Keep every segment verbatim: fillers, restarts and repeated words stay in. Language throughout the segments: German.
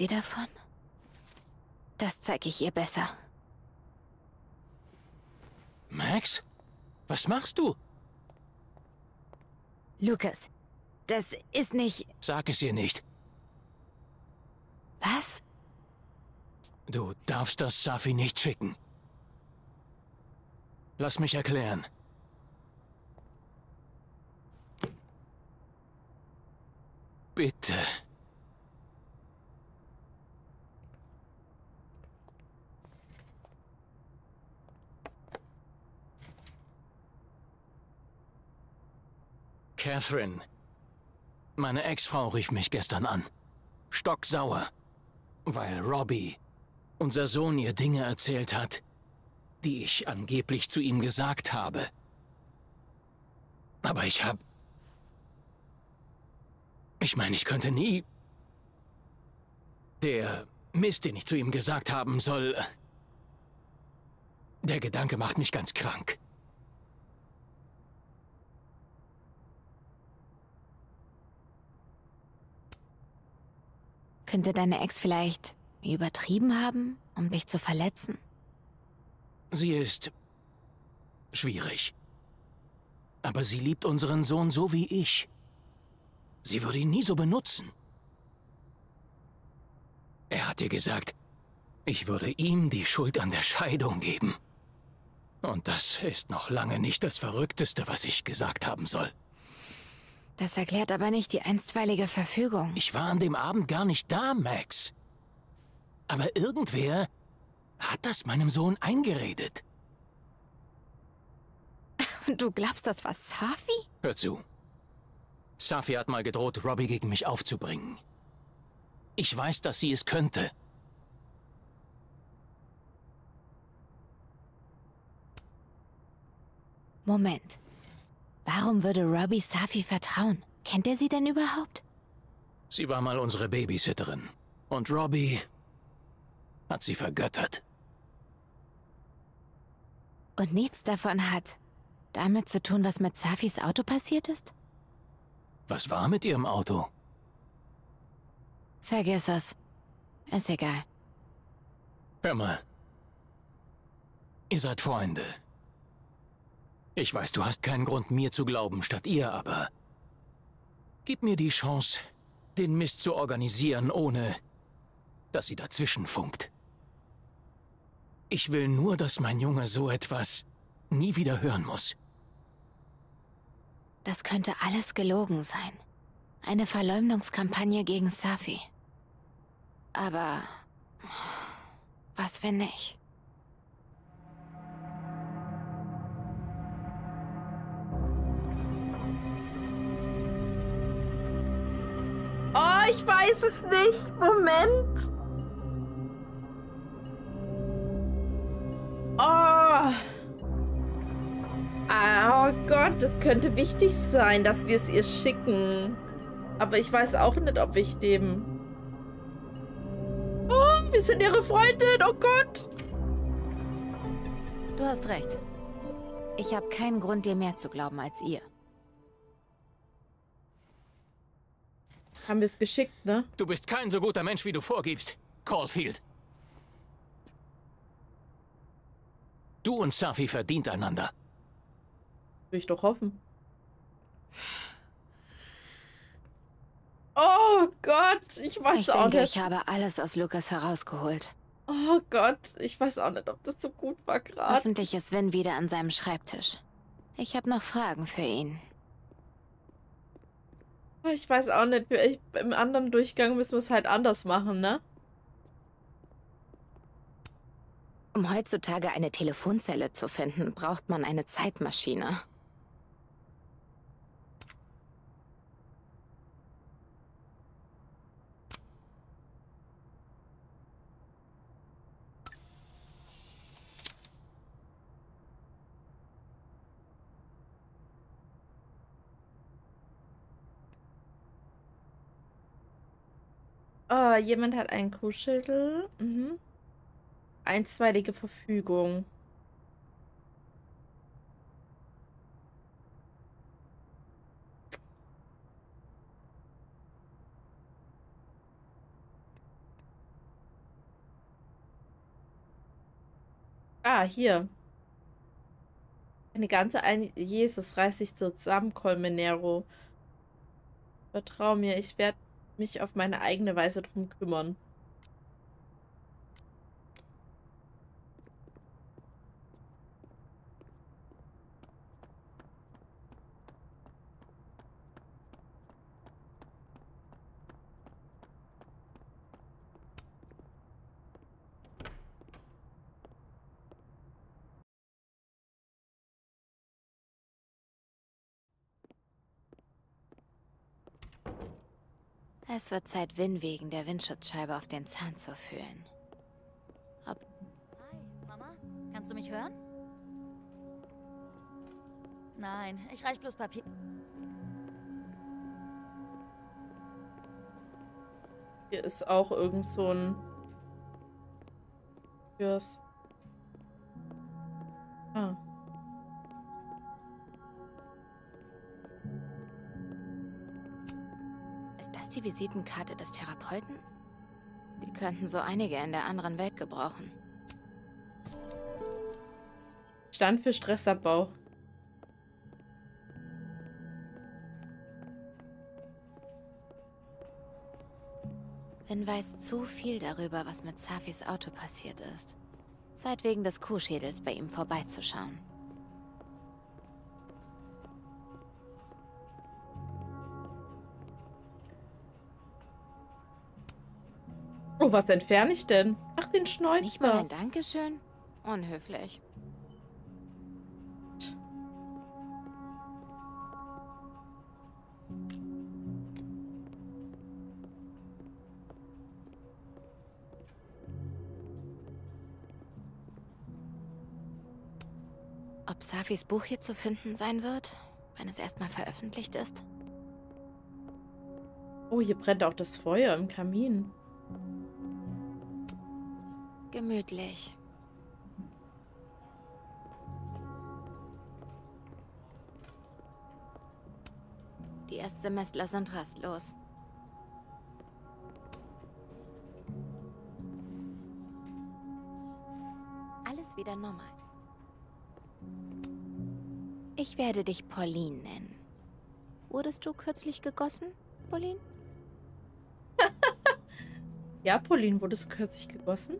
sie davon? Das zeige ich ihr besser. Max? Was machst du? Lukas, das ist nicht... Sag es ihr nicht. Was? Du darfst das Safi nicht schicken. Lass mich erklären. Bitte. Catherine. Meine Ex-Frau rief mich gestern an. Stocksauer. Weil Robbie, unser Sohn, ihr Dinge erzählt hat, die ich angeblich zu ihm gesagt habe. Aber ich hab... Ich meine, ich könnte nie... Der Mist, den ich zu ihm gesagt haben soll... Der Gedanke macht mich ganz krank. Könnte deine Ex vielleicht übertrieben haben, um dich zu verletzen? Sie ist... schwierig. Aber sie liebt unseren Sohn so wie ich. Sie würde ihn nie so benutzen. Er hat ihr gesagt, ich würde ihm die Schuld an der Scheidung geben. Und das ist noch lange nicht das Verrückteste, was ich gesagt haben soll. Das erklärt aber nicht die einstweilige Verfügung. Ich war an dem Abend gar nicht da, Max. Aber irgendwer hat das meinem Sohn eingeredet. Und du glaubst, das war Safi? Hör zu. Safi hat mal gedroht, Robbie gegen mich aufzubringen. Ich weiß, dass sie es könnte. Moment. Warum würde Robbie Safi vertrauen? Kennt er sie denn überhaupt? Sie war mal unsere Babysitterin. Und Robbie hat sie vergöttert. Und nichts davon hat damit zu tun, was mit Safis Auto passiert ist? Was war mit ihrem Auto? Vergiss es. Ist egal. Hör mal. Ihr seid Freunde. Ich weiß, du hast keinen Grund, mir zu glauben, statt ihr, aber... Gib mir die Chance, den Mist zu organisieren, ohne dass sie dazwischen funkt. Ich will nur, dass mein Junge so etwas nie wieder hören muss. Das könnte alles gelogen sein. Eine Verleumdungskampagne gegen Safi. Aber... was, wenn nicht? Oh, ich weiß es nicht. Moment. Oh. Oh Gott, das könnte wichtig sein, dass wir es ihr schicken. Aber ich weiß auch nicht, ob ich dem... Oh, wir sind ihre Freundin. Oh Gott. Du hast recht. Ich habe keinen Grund, dir mehr zu glauben als ihr. Haben wir es geschickt, ne? Du bist kein so guter Mensch, wie du vorgibst, Caulfield. Du und Safi verdient einander. Will ich doch hoffen. Oh Gott, ich weiß ich auch denke, nicht. Ich habe alles aus Lukas herausgeholt. Oh Gott, ich weiß auch nicht, ob das so gut war gerade. Hoffentlich ist Wynn wieder an seinem Schreibtisch. Ich habe noch Fragen für ihn. Ich weiß auch nicht. Ich, im anderen Durchgang müssen wir es halt anders machen, ne? Um heutzutage eine Telefonzelle zu finden, braucht man eine Zeitmaschine. Oh, jemand hat einen Kuhschüttel. Mhm. Einstweilige Verfügung. Ah, hier. Eine ganze Ein... Jesus, reiß dich zusammen, Colmenero. Vertrau mir, ich werde mich auf meine eigene Weise drum kümmern. Es wird Zeit, Wynn wegen der Windschutzscheibe auf den Zahn zu fühlen. Ob Hi, Mama. Kannst du mich hören? Nein, ich reich bloß Papier. Hier ist auch irgend so ein... Fürs... Ah. Die Visitenkarte des Therapeuten? Wir könnten so einige in der anderen Welt gebrauchen. Stand für Stressabbau. Ben weiß zu viel darüber, was mit Safis Auto passiert ist. Zeit wegen des Kuhschädels bei ihm vorbeizuschauen. Oh, was entferne ich denn? Ach, den Schnäuzer. Nicht mal ein Dankeschön? Unhöflich. Ob Safis Buch hier zu finden sein wird, wenn es erstmal veröffentlicht ist? Oh, hier brennt auch das Feuer im Kamin. Gemütlich. Die Erstsemestler sind rastlos. Alles wieder normal. Ich werde dich Pauline nennen. Wurdest du kürzlich gegossen, Pauline? Ja, Pauline, wurdest du kürzlich gegossen?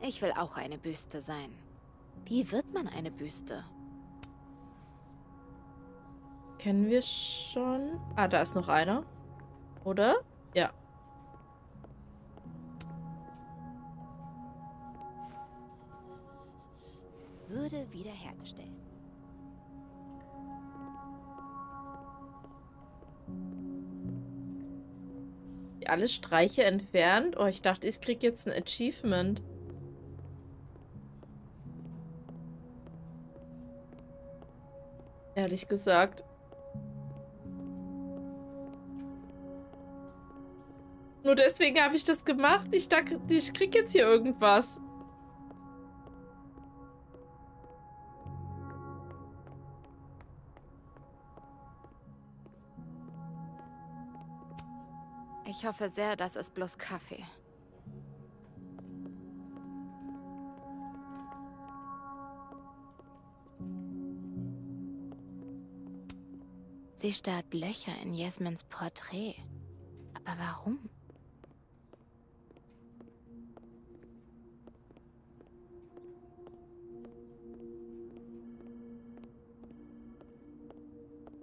Ich will auch eine Büste sein. Wie wird man eine Büste? Kennen wir schon? Ah, da ist noch einer. Oder? Ja. Würde wiederhergestellt. Alle Streiche entfernt. Oh, ich dachte, ich krieg jetzt ein Achievement. Ehrlich gesagt. Nur deswegen habe ich das gemacht. Ich dachte, ich krieg jetzt hier irgendwas. Ich hoffe sehr, das ist bloß Kaffee. Sie starrt Löcher in Jesmins Porträt. Aber warum?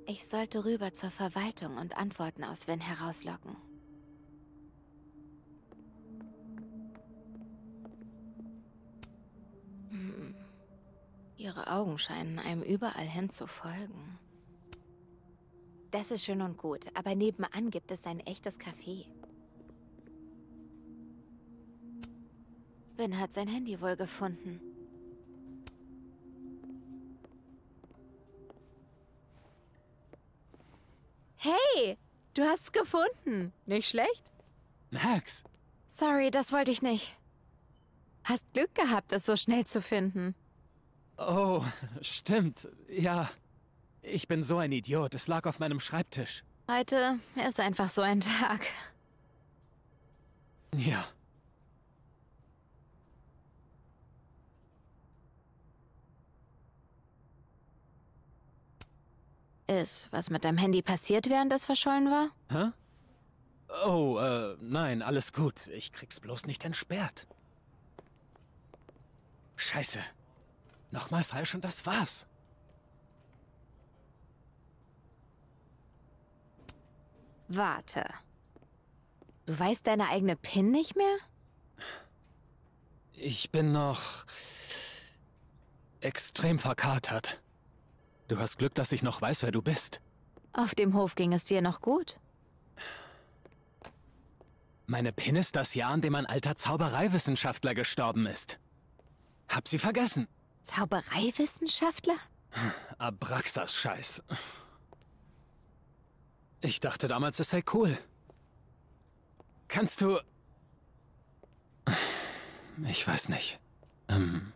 Ich sollte rüber zur Verwaltung und Antworten aus Wynn herauslocken. Ihre Augen scheinen einem überall hin zu folgen. Das ist schön und gut, aber nebenan gibt es ein echtes Café. Wynn hat sein Handy wohl gefunden. Hey, du hast es gefunden. Nicht schlecht? Max! Sorry, das wollte ich nicht. Hast Glück gehabt, es so schnell zu finden. Oh, stimmt. Ja, ich bin so ein Idiot. Es lag auf meinem Schreibtisch. Heute ist einfach so ein Tag. Ja. Ist was mit deinem Handy passiert, während es verschollen war? Hä? Oh, äh, nein, alles gut. Ich krieg's bloß nicht entsperrt. Scheiße. Nochmal falsch und das war's. Warte. Du weißt deine eigene PIN nicht mehr? Ich bin noch extrem verkatert. Du hast Glück, dass ich noch weiß, wer du bist. Auf dem Hof ging es dir noch gut? Meine PIN ist das Jahr, an dem ein alter Zaubereiwissenschaftler gestorben ist. Hab sie vergessen. Zaubereiwissenschaftler? Abraxas-Scheiß. Ich dachte damals, es sei cool. Kannst du... Ich weiß nicht. Ähm...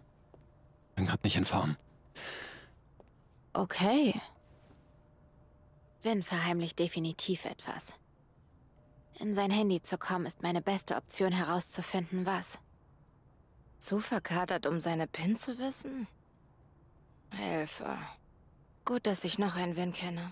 Bin grad nicht in Form. Okay. Wynn verheimlicht definitiv etwas. In sein Handy zu kommen, ist meine beste Option herauszufinden, was. Zu verkatert, um seine PIN zu wissen? Helfer. Gut, dass ich noch einen Wynn kenne.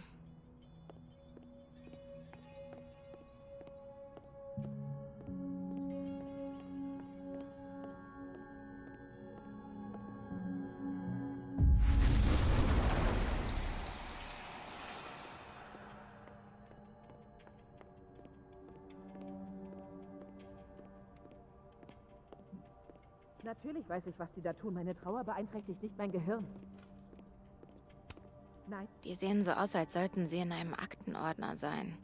Natürlich weiß ich, was die da tun. Meine Trauer beeinträchtigt nicht mein Gehirn. Nein. Die sehen so aus, als sollten sie in einem Aktenordner sein.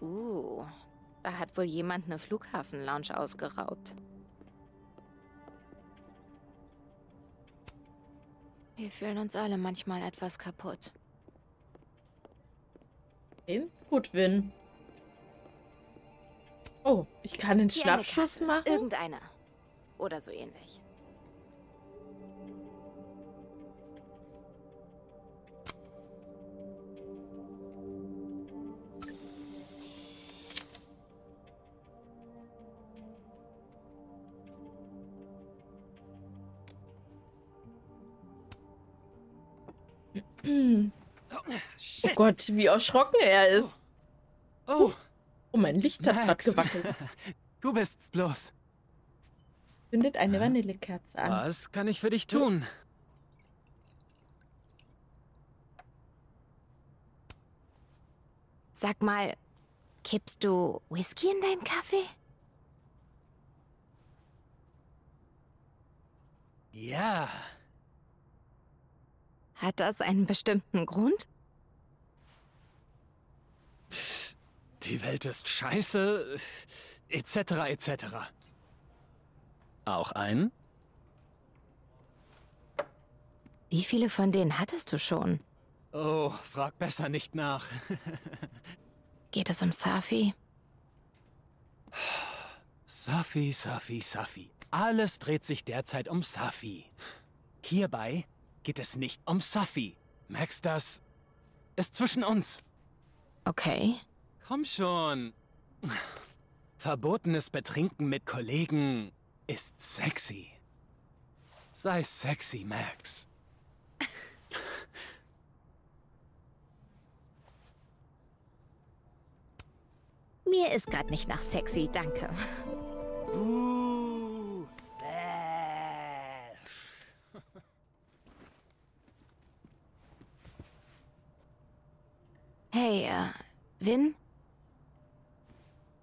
Uh, da hat wohl jemand eine Flughafen-Lounge ausgeraubt. Wir fühlen uns alle manchmal etwas kaputt. Okay. Gut, Wynn. Oh, ich kann den Schnappschuss machen? Irgendeiner. Oder so ähnlich. Oh Gott, wie erschrocken er ist. Oh. Oh, mein Licht hat gerade gewackelt. Du best's bloß. Zündet eine Vanillekerze an. Was kann ich für dich tun? Sag mal, kippst du Whisky in deinen Kaffee? Ja. Hat das einen bestimmten Grund? Die Welt ist scheiße, et cetera et cetera. Auch einen? Wie viele von denen hattest du schon? Oh, frag besser nicht nach. Geht es um Safi? Safi, Safi, Safi. Alles dreht sich derzeit um Safi. Hierbei geht es nicht um Safi. Merkst du, das ist zwischen uns. Okay. Komm schon. Verbotenes Betrinken mit Kollegen ist sexy. Sei sexy, Max. Mir ist gerade nicht nach sexy, danke. Uh, hey, uh, Wynn?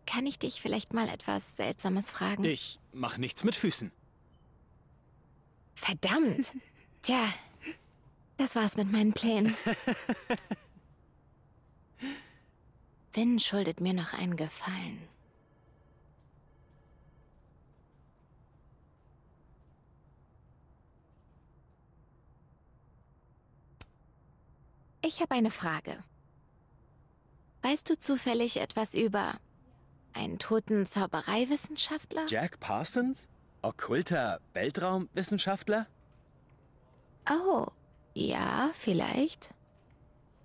Kann ich dich vielleicht mal etwas Seltsames fragen? Ich mach nichts mit Füßen. Verdammt! Tja, das war's mit meinen Plänen. Wynn schuldet mir noch einen Gefallen. Ich habe eine Frage. Weißt du zufällig etwas über... einen toten Zaubereiwissenschaftler? Jack Parsons? Okkulter Weltraumwissenschaftler? Oh, ja, vielleicht.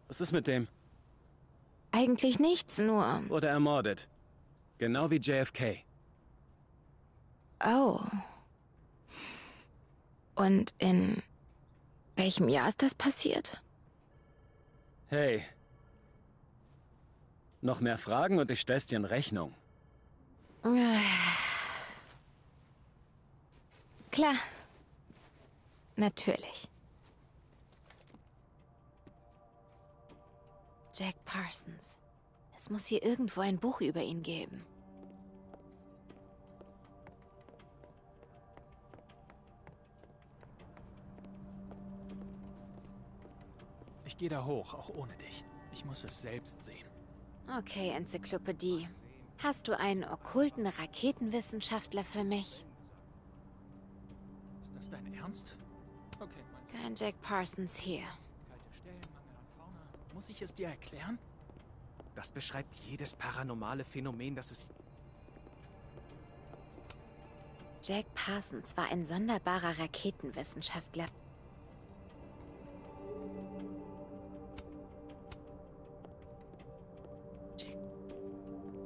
Was ist mit dem? Eigentlich nichts, nur... Wurde ermordet. Genau wie J F K. Oh. Und in welchem Jahr ist das passiert? Hey. Noch mehr Fragen und ich stell's dir in Rechnung. Klar. Natürlich. Jack Parsons. Es muss hier irgendwo ein Buch über ihn geben. Ich gehe da hoch, auch ohne dich. Ich muss es selbst sehen. Okay, Enzyklopädie. Hast du einen okkulten Raketenwissenschaftler für mich? Ist das dein Ernst? Okay. Kein Jack Parsons hier. Kalte Stellen, Mangel an Fauna. Muss ich es dir erklären? Das beschreibt jedes paranormale Phänomen, das es... Jack Parsons war ein sonderbarer Raketenwissenschaftler.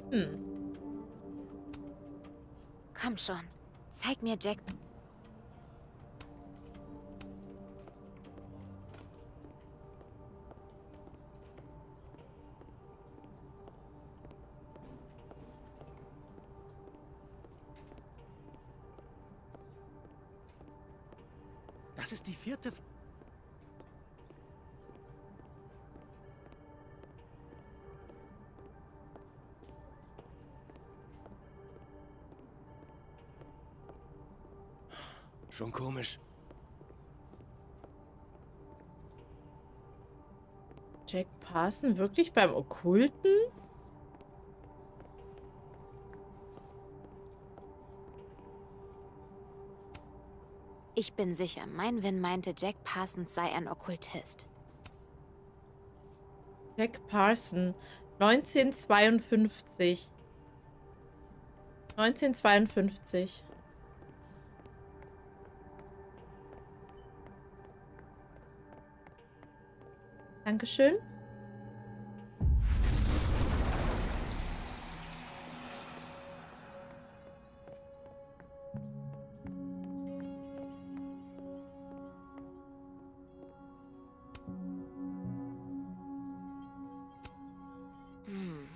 Hm. Komm schon, zeig mir Jack. Das ist die vierte... F Schon komisch. Jack Parsons wirklich beim Okkulten? Ich bin sicher, mein Wynn meinte, Jack Parsons sei ein Okkultist. Jack Parsons, neunzehnhundertzweiundfünfzig. neunzehnhundertzweiundfünfzig. Dankeschön. Hm.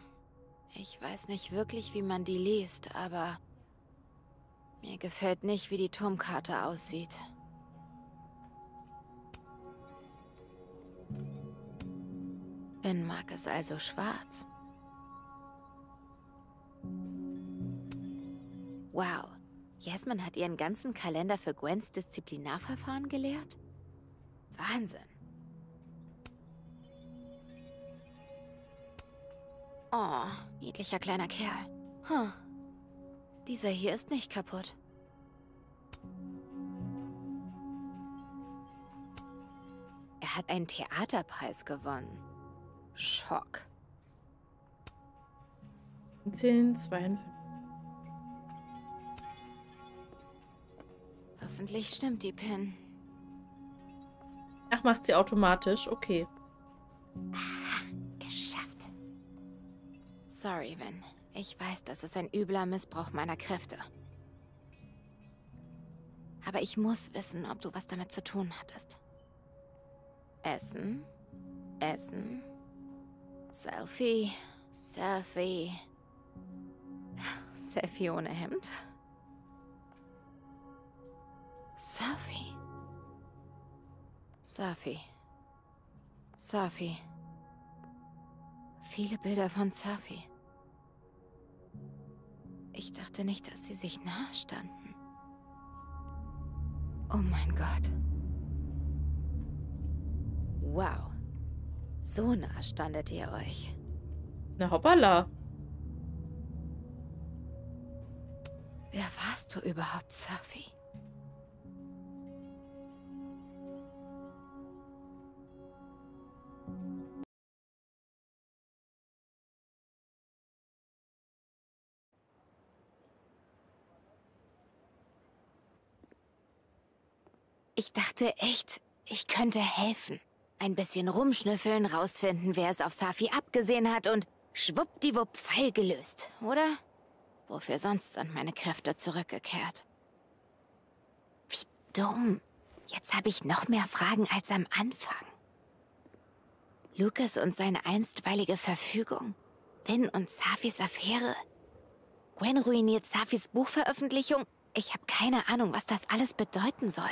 Ich weiß nicht wirklich, wie man die liest, aber mir gefällt nicht, wie die Turmkarte aussieht. Ben mag es also schwarz. Wow, Jesmin hat ihren ganzen Kalender für Gwens Disziplinarverfahren gelehrt? Wahnsinn. Oh, niedlicher kleiner Kerl. Hm. Dieser hier ist nicht kaputt. Er hat einen Theaterpreis gewonnen. Schock. zehn, zweiundfünfzig. Hoffentlich stimmt die Pin. Ach, macht sie automatisch? Okay. Ah, geschafft. Sorry, Wynn. Ich weiß, das ist ein übler Missbrauch meiner Kräfte. Aber ich muss wissen, ob du was damit zu tun hattest. Essen. Essen. Selfie, Selfie, Selfie ohne Hemd, Selfie, Safi, Safi, viele Bilder von Safi. Ich dachte nicht, dass sie sich nahe standen. Oh mein Gott. Wow. So nah standet ihr euch. Na hoppala. Wer warst du überhaupt, Safi? Ich dachte echt, ich könnte helfen. Ein bisschen rumschnüffeln, rausfinden, wer es auf Safi abgesehen hat und schwuppdiwupp Fall gelöst, oder? Wofür sonst sind meine Kräfte zurückgekehrt? Wie dumm. Jetzt habe ich noch mehr Fragen als am Anfang. Lukas und seine einstweilige Verfügung. Finn und Safis Affäre. Gwen ruiniert Safis Buchveröffentlichung. Ich habe keine Ahnung, was das alles bedeuten soll.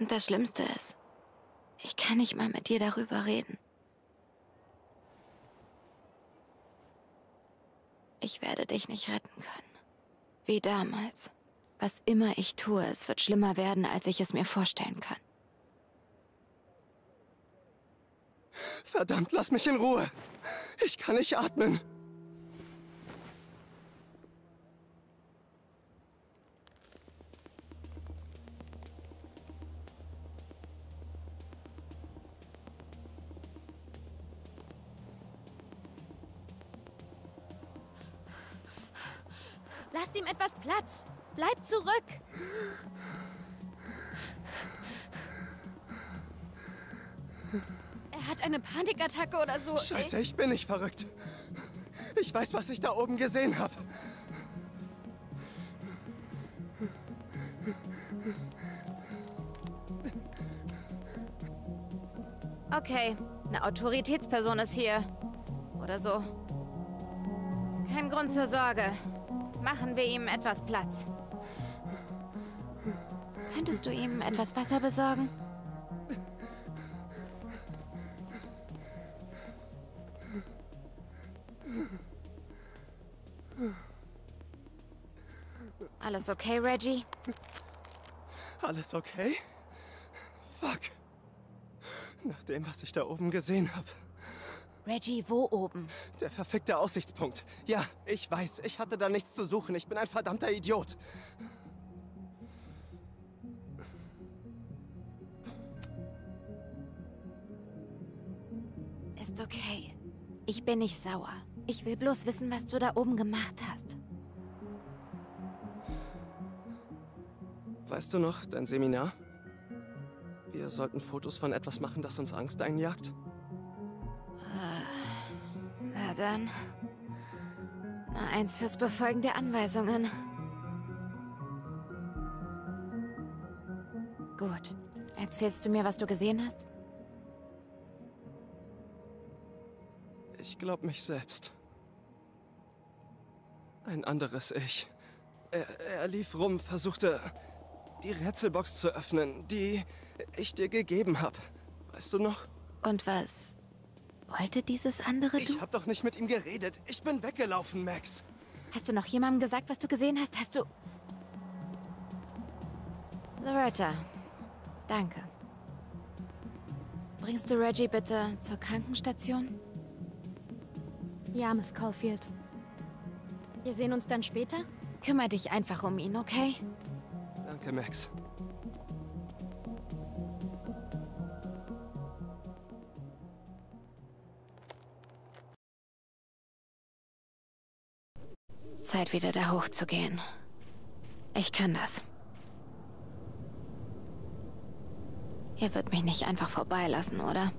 Und das Schlimmste ist, ich kann nicht mal mit dir darüber reden. Ich werde dich nicht retten können. Wie damals. Was immer ich tue, es wird schlimmer werden, als ich es mir vorstellen kann. Verdammt, lass mich in Ruhe. Ich kann nicht atmen. Lasst ihm etwas Platz. Bleibt zurück. Er hat eine Panikattacke oder so. Scheiße, ey. Ich bin nicht verrückt. Ich weiß, was ich da oben gesehen habe. Okay, eine Autoritätsperson ist hier. Oder so. Kein Grund zur Sorge. Machen wir ihm etwas Platz. Könntest du ihm etwas Wasser besorgen? Alles okay, Reggie? Alles okay? Fuck. Nach dem, was ich da oben gesehen habe. Reggie, wo oben? Der verfickte Aussichtspunkt. Ja, ich weiß, ich hatte da nichts zu suchen. Ich bin ein verdammter Idiot. Ist okay. Ich bin nicht sauer. Ich will bloß wissen, was du da oben gemacht hast. Weißt du noch, dein Seminar? Wir sollten Fotos von etwas machen, das uns Angst einjagt. Na dann. Na, eins fürs Befolgen der Anweisungen. Gut. Erzählst du mir, was du gesehen hast? Ich glaub mich selbst. Ein anderes Ich. Er, er lief rum, versuchte, die Rätselbox zu öffnen, die ich dir gegeben habe. Weißt du noch? Und was wollte dieses andere Du? Ich hab doch nicht mit ihm geredet. Ich bin weggelaufen, Max. Hast du noch jemandem gesagt, was du gesehen hast? Hast du... Loretta, danke. Bringst du Reggie bitte zur Krankenstation? Ja, Miss Caulfield. Wir sehen uns dann später? Kümmere dich einfach um ihn, okay? Danke, Max. Zeit, wieder da hochzugehen. Ich kann das. Ihr würdet mich nicht einfach vorbeilassen, oder?